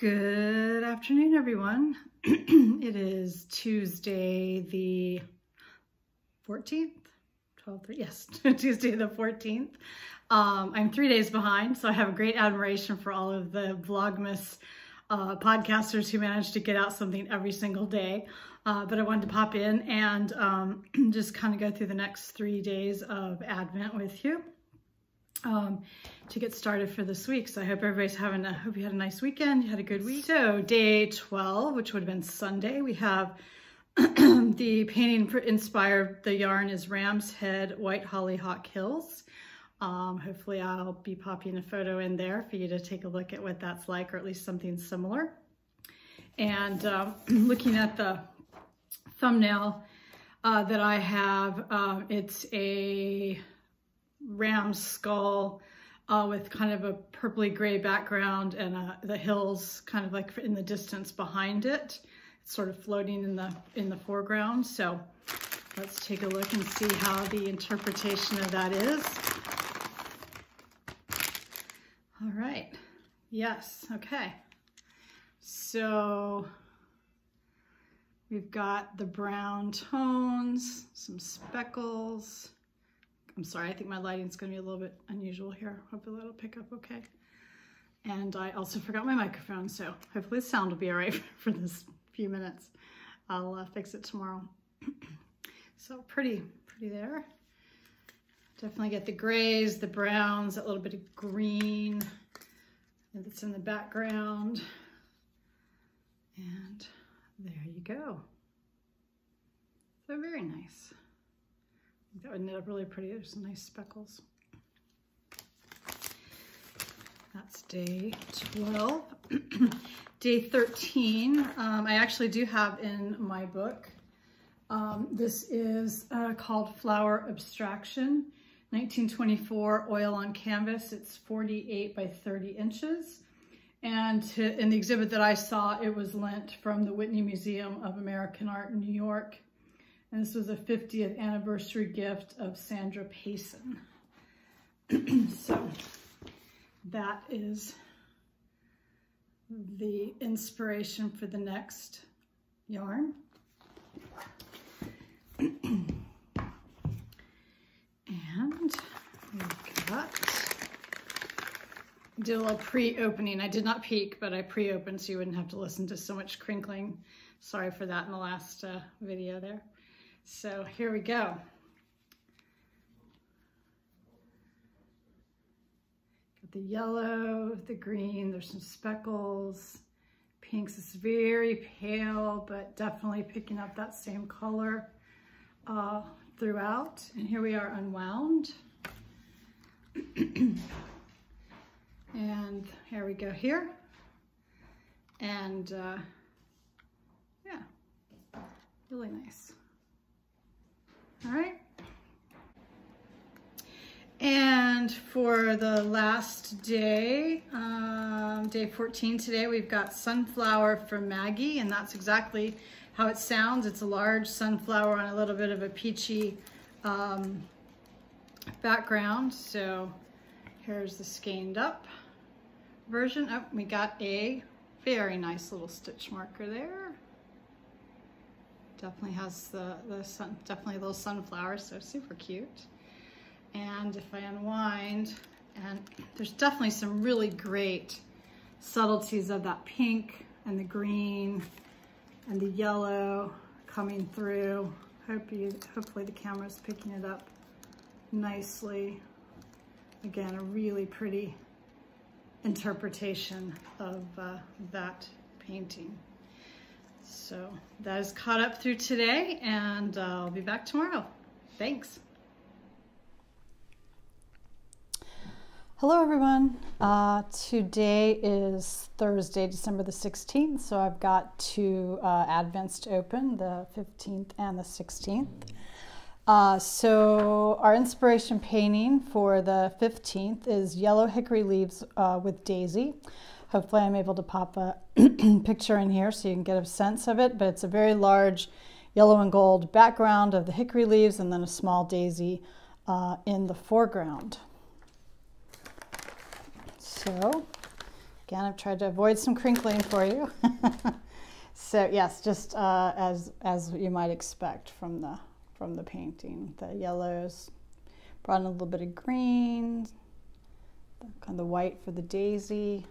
Good afternoon, everyone. It is Tuesday the 14th, 12th, yes, Tuesday the 14th. I'm 3 days behind, so I have a great admiration for all of the Vlogmas podcasters who managed to get out something every single day. But I wanted to pop in and just kind of go through the next 3 days of Advent with you to get started for this week. So I hope everybody's having a, hope you had a nice weekend, you had a good week. So day 12, which would have been Sunday, we have the painting inspired, the yarn is Ram's Head White Hollyhock Hills. Hopefully I'll be popping a photo in there for you to take a look at what that's like, or at least something similar. And looking at the thumbnail that I have, it's a ram's skull with kind of a purpley gray background and the hills kind of like in the distance behind it. It's sort of floating in the foreground. So let's take a look and see how the interpretation of that is. All right. Yes. Okay. So we've got the brown tones, some speckles. I'm sorry, I think my lighting's going to be a little bit unusual here. Hopefully that'll pick up okay. And I also forgot my microphone, so hopefully the sound will be all right for this few minutes. I'll fix it tomorrow. So pretty there. Definitely get the grays, the browns, that little bit of green that's in the background. And there you go. So very nice. That would knit up really pretty. There's some nice speckles. That's day 12. Day 13, I actually do have in my book. This is called Flower Abstraction, 1924 oil on canvas. It's 48 by 30 inches. And in the exhibit that I saw, it was lent from the Whitney Museum of American Art in New York. And this was a 50th anniversary gift of Sandra Payson. So that is the inspiration for the next yarn. And we've got, did a little pre-opening. I did not peek, but I pre-opened so you wouldn't have to listen to so much crinkling. Sorry for that in the last video there. So here we go. Got the yellow, the green, there's some speckles. Pinks is very pale, but definitely picking up that same color throughout. And here we are unwound. And here we go here. And yeah, really nice. All right. And for the last day, day 14 today, we've got Sunflower for Maggie, and that's exactly how it sounds. It's a large sunflower on a little bit of a peachy background. So here's the skeined up version. Oh, we got a very nice little stitch marker there. Definitely has the sun, definitely a little sunflower, so super cute. And if I unwind, and there's definitely some really great subtleties of that pink and the green and the yellow coming through. Hopefully the camera's picking it up nicely. Again, a really pretty interpretation of that painting. So that is caught up through today, and I'll be back tomorrow. Thanks. Hello, everyone. Today is Thursday, December the 16th, so I've got two Advents to open, the 15th and the 16th. So our inspiration painting for the 15th is Yellow Hickory Leaves with Daisy. Hopefully I'm able to pop a picture in here so you can get a sense of it, but it's a very large yellow and gold background of the hickory leaves and then a small daisy in the foreground. So Again, I've tried to avoid some crinkling for you. So yes, just as you might expect from the painting, the yellows, brought in a little bit of green, kind of the white for the daisy.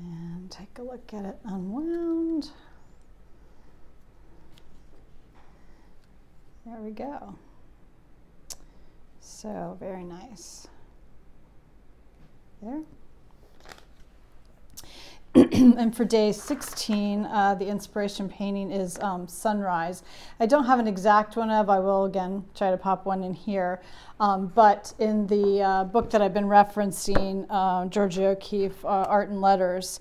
And take a look at it unwound. There we go. So very nice. There. And for day 16, the inspiration painting is Sunrise. I don't have an exact one of, I will again try to pop one in here, but in the book that I've been referencing, Georgia O'Keeffe, Art and Letters,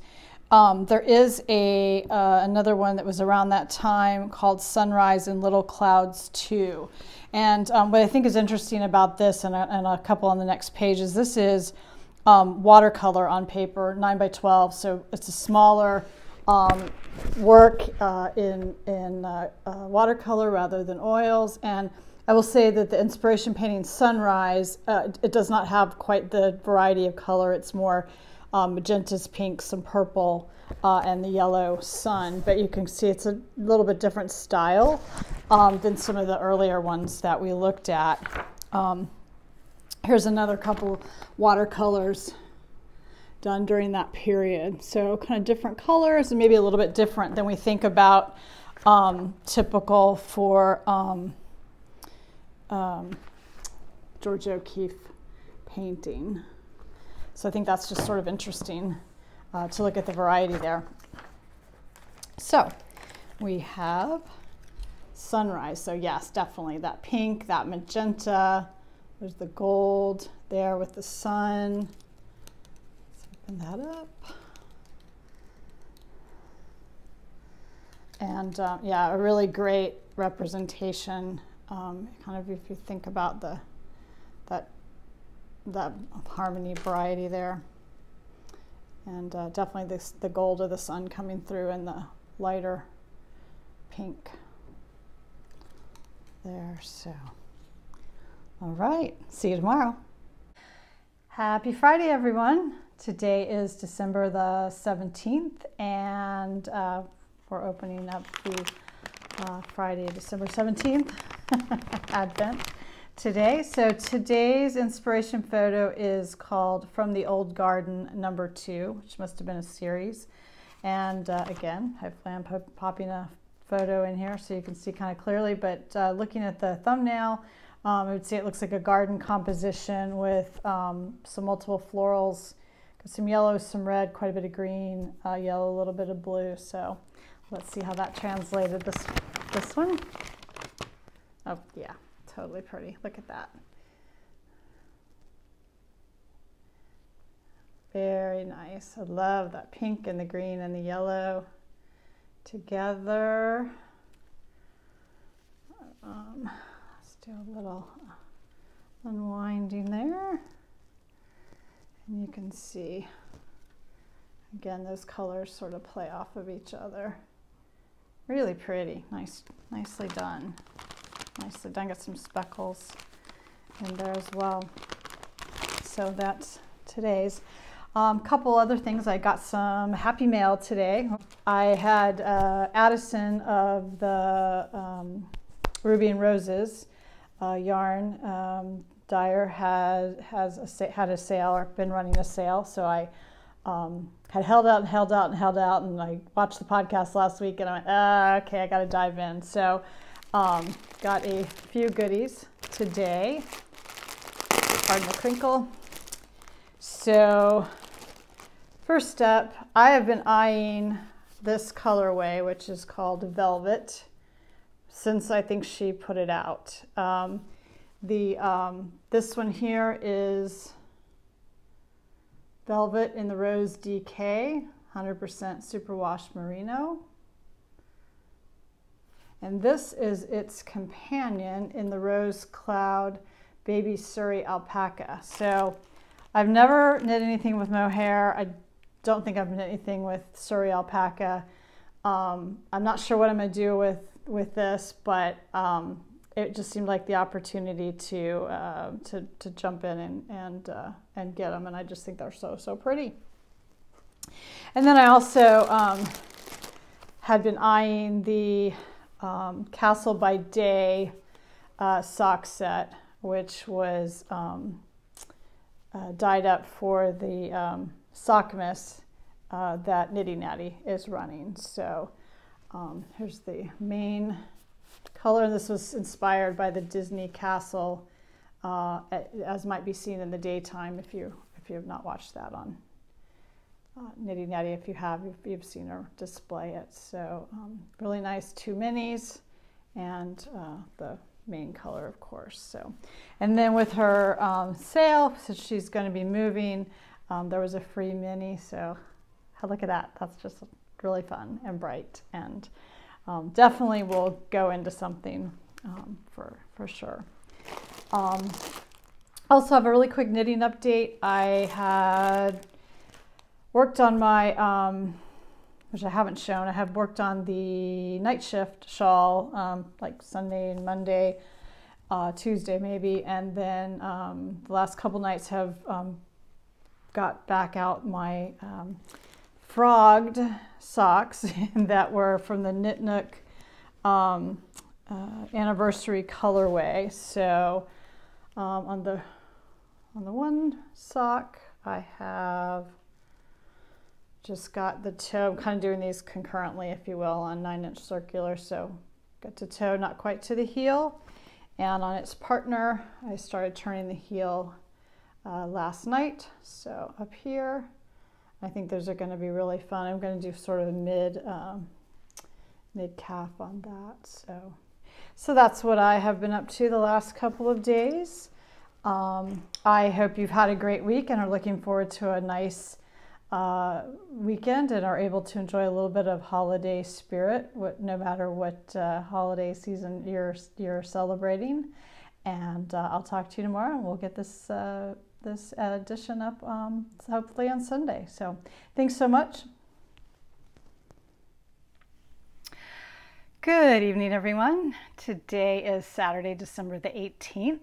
there is a another one that was around that time called Sunrise in Little Clouds 2. And what I think is interesting about this, and a couple on the next page, is this is watercolor on paper, 9 by 12, so it's a smaller work in watercolor rather than oils. And I will say that the inspiration painting Sunrise, it does not have quite the variety of color. It's more magentas, pinks, and purple, and the yellow sun, but you can see it's a little bit different style than some of the earlier ones that we looked at. Here's another couple watercolors done during that period. So kind of different colors and maybe a little bit different than we think about typical for Georgia O'Keeffe painting. So I think that's just sort of interesting to look at the variety there. So we have Sunrise. So yes, definitely that pink, that magenta. There's the gold there with the sun. Let's open that up. And yeah, a really great representation. Kind of if you think about the that harmony variety there. And definitely this, the gold of the sun coming through in the lighter pink there, so. All right, see you tomorrow. Happy Friday, everyone. Today is December the 17th, and we're opening up the Friday, December 17th, Advent today. So today's inspiration photo is called From the Old Garden #2, which must have been a series. And again, hopefully I'm popping a photo in here so you can see kind of clearly, but looking at the thumbnail, I would say it looks like a garden composition with some multiple florals, some yellow, some red, quite a bit of green, yellow, a little bit of blue. So let's see how that translated this one. Oh yeah, totally pretty. Look at that. Very nice. I love that pink and the green and the yellow together. A little unwinding there, and you can see again those colors sort of play off of each other. Really pretty, nicely done. Nicely done. Got some speckles in there as well. So that's today's. Couple other things. I got some happy mail today. I had Addison of the Ruby and Roses yarn dyer had a sale, or been running a sale, so I had held out, and I watched the podcast last week, and I went, okay, I got to dive in. So got a few goodies today. Pardon the crinkle. So first up, I have been eyeing this colorway, which is called Velvet, since I think she put it out. This one here is Velvet in the Rose DK, 100% superwash merino. And this is its companion in the Rose Cloud Baby Suri Alpaca. So I've never knit anything with mohair. I don't think I've knit anything with Suri Alpaca. I'm not sure what I'm gonna do with this, but it just seemed like the opportunity to jump in and get them, and I just think they're so pretty. And then I also had been eyeing the Castle by Day sock set, which was dyed up for the sock miss that Knitty Natty is running. So here's the main color. This was inspired by the Disney Castle, as might be seen in the daytime. If you have not watched that on Knitty Natty, if you have, you've seen her display it. So really nice two minis, and the main color, of course. So, and then with her sale, since she's going to be moving, there was a free mini. So look at that. That's just really fun and bright, and definitely will go into something for sure. Also have a really quick knitting update. I had worked on my, which I haven't shown, I have worked on the night shift shawl, like Sunday and Monday, Tuesday maybe, and then the last couple nights have got back out my frogged socks that were from the Knit Nook anniversary colorway. So on the one sock I have just got the toe. I'm kind of doing these concurrently, if you will, on 9-inch circular. So got to toe, not quite to the heel. And on its partner, I started turning the heel last night. So up here, I think those are going to be really fun. I'm going to do sort of a mid calf on that. So that's what I have been up to the last couple of days. I hope you've had a great week and are looking forward to a nice weekend and are able to enjoy a little bit of holiday spirit, no matter what holiday season you're celebrating. And I'll talk to you tomorrow, and we'll get this this edition up hopefully on Sunday. So thanks so much. Good evening, everyone. Today is Saturday, December the 18th,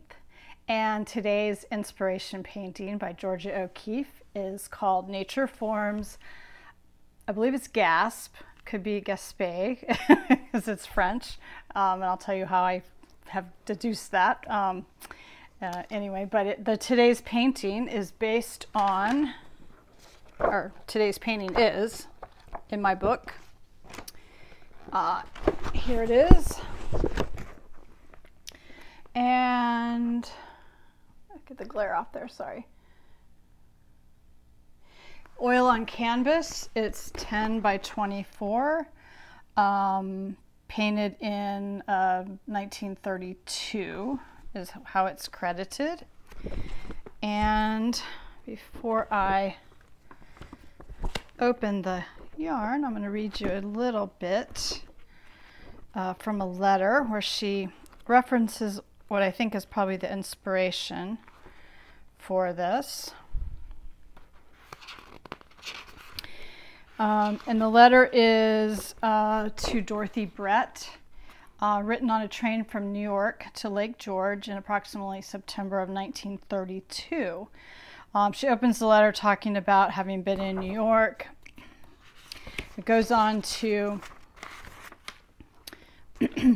and today's inspiration painting by Georgia O'Keeffe is called Nature Forms. I believe it's Gasp, could be Gaspé, because it's French, and I'll tell you how I have deduced that. Anyway, but today's painting is based on, or today's painting is, in my book. Here it is. And get the glare off there, sorry. Oil on canvas, it's 10 by 24, painted in 1932 is how it's credited. And before I open the yarn, I'm going to read you a little bit from a letter where she references what I think is probably the inspiration for this. And the letter is to Dorothy Brett, written on a train from New York to Lake George in approximately September of 1932. She opens the letter talking about having been in New York. It goes on to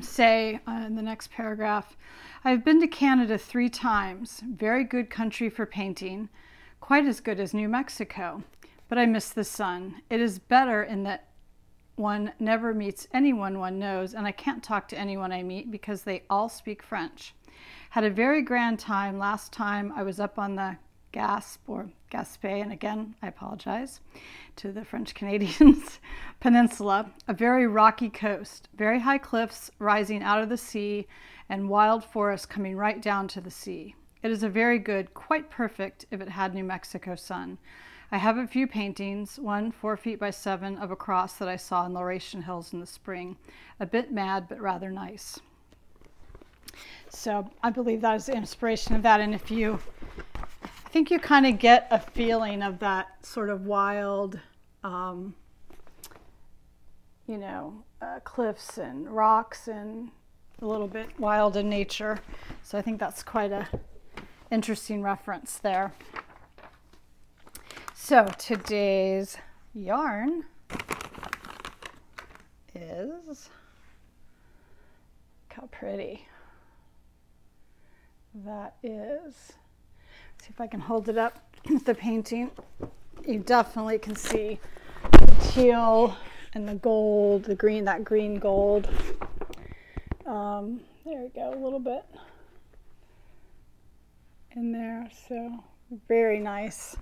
say in the next paragraph, "I've been to Canada 3 times. Very good country for painting, quite as good as New Mexico. But I miss the sun. It is better in that one never meets anyone one knows, and I can't talk to anyone I meet because they all speak French. Had a very grand time last time I was up on the Gasp, or Gaspé, and again, I apologize to the French Canadians, peninsula, a very rocky coast, very high cliffs rising out of the sea, and wild forests coming right down to the sea. It is a very good, quite perfect, if it had New Mexico sun. I have a few paintings, one 4 feet by 7 of a cross that I saw in Laurentian Hills in the spring. A bit mad, but rather nice." So I believe that is the inspiration of that. And if you, I think you kind of get a feeling of that sort of wild, cliffs and rocks and a little bit wild in nature. So I think that's quite a interesting reference there. So today's yarn is, look how pretty that is. Let's see if I can hold it up with the painting. You definitely can see the teal and the gold, the green, that green gold. There we go, a little bit in there, so very nice.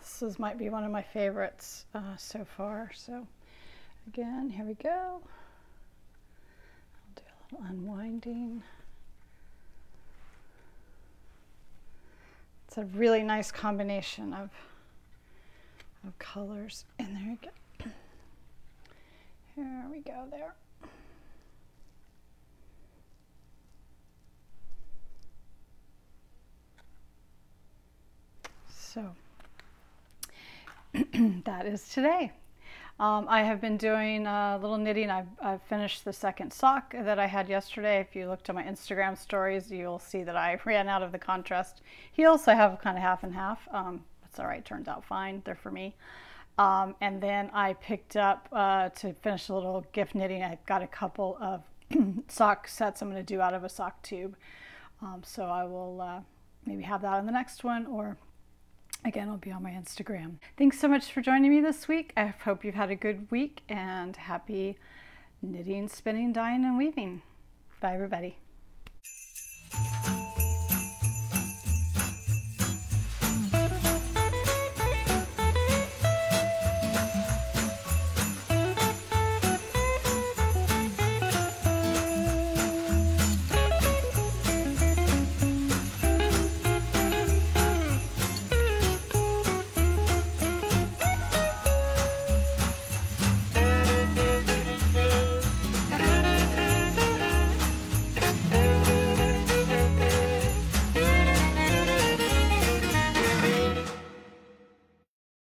This is, might be one of my favorites so far. So again, here we go. I'll do a little unwinding. It's a really nice combination of colors. And there you go. Here we go there. So that is today. I have been doing a little knitting. I've finished the second sock that I had yesterday. If you looked at my Instagram stories, you'll see that I ran out of the contrast heels. So I have kind of half and half. It's all right, turns out fine. They're for me. And then I picked up to finish a little gift knitting. I've got a couple of sock sets I'm going to do out of a sock tube. So I will maybe have that in the next one, or again, I'll be on my Instagram. Thanks so much for joining me this week. I hope you've had a good week, and happy knitting, spinning, dyeing, and weaving. Bye, everybody.